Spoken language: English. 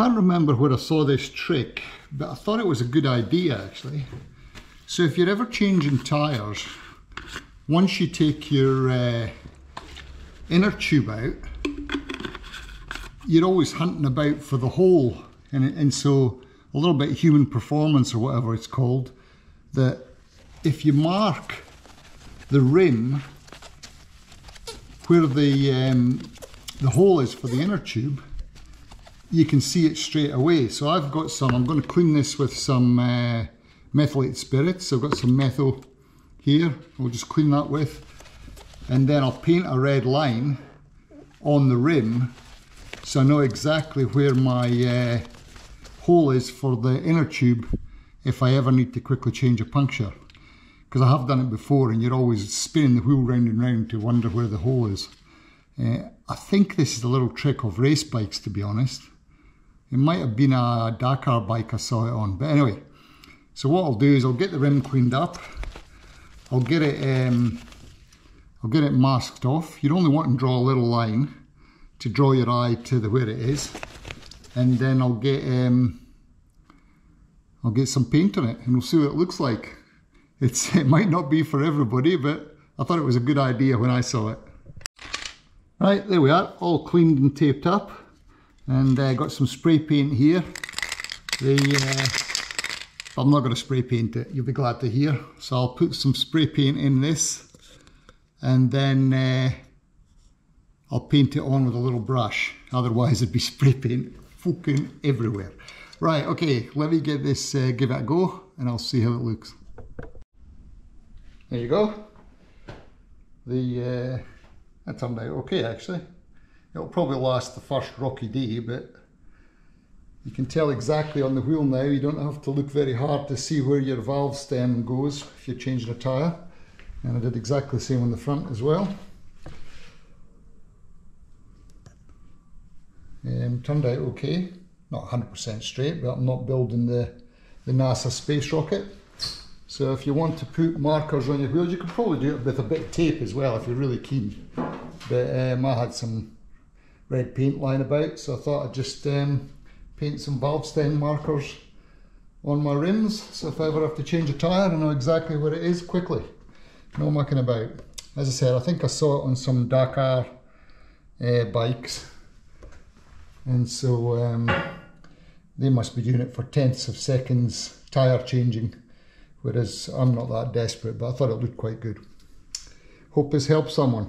can't remember where I saw this trick, but I thought it was a good idea actually. So if you're ever changing tyres, once you take your inner tube out, you're always hunting about for the hole, and so a little bit of human performance or whatever it's called, that if you mark the rim where the hole is for the inner tube, you can see it straight away. So I've got some, I'm going to clean this with some methylated spirits. So I've got some methyl here, we'll just clean that with, and then I'll paint a red line on the rim so I know exactly where my hole is for the inner tube if I ever need to quickly change a puncture. Because I have done it before and you're always spinning the wheel round and round to wonder where the hole is. I think this is the little trick of race bikes, to be honest. It might have been a Dakar bike I saw it on, but anyway. So what I'll do is I'll get the rim cleaned up, I'll get it masked off. You'd only want to draw a little line to draw your eye to the where it is, and then I'll get some paint on it and we'll see what it looks like. It might not be for everybody, but I thought it was a good idea when I saw it. Right, there we are, all cleaned and taped up, and I got some spray paint here. I'm not going to spray paint it, you'll be glad to hear. So I'll put some spray paint in this, and then I'll paint it on with a little brush. Otherwise it'd be spray paint fucking everywhere. Right, okay, let me get this, give it a go, and I'll see how it looks. There you go. That turned out okay actually. It'll probably last the first rocky day, but you can tell exactly on the wheel now. You don't have to look very hard to see where your valve stem goes if you're changing a tyre. And I did exactly the same on the front as well. Turned out okay. Not 100% straight, but I'm not building the NASA space rocket. So if you want to put markers on your wheels, you can probably do it with a bit of tape as well if you're really keen. But I had some red paint lying about, so I thought I'd just paint some valve stem markers on my rims. So if I ever have to change a tyre, I know exactly where it is quickly. No mucking about. As I said, I think I saw it on some Dakar bikes. And so they must be doing it for tenths of seconds tyre changing. Whereas I'm not that desperate, but I thought it looked quite good. Hope this helps someone.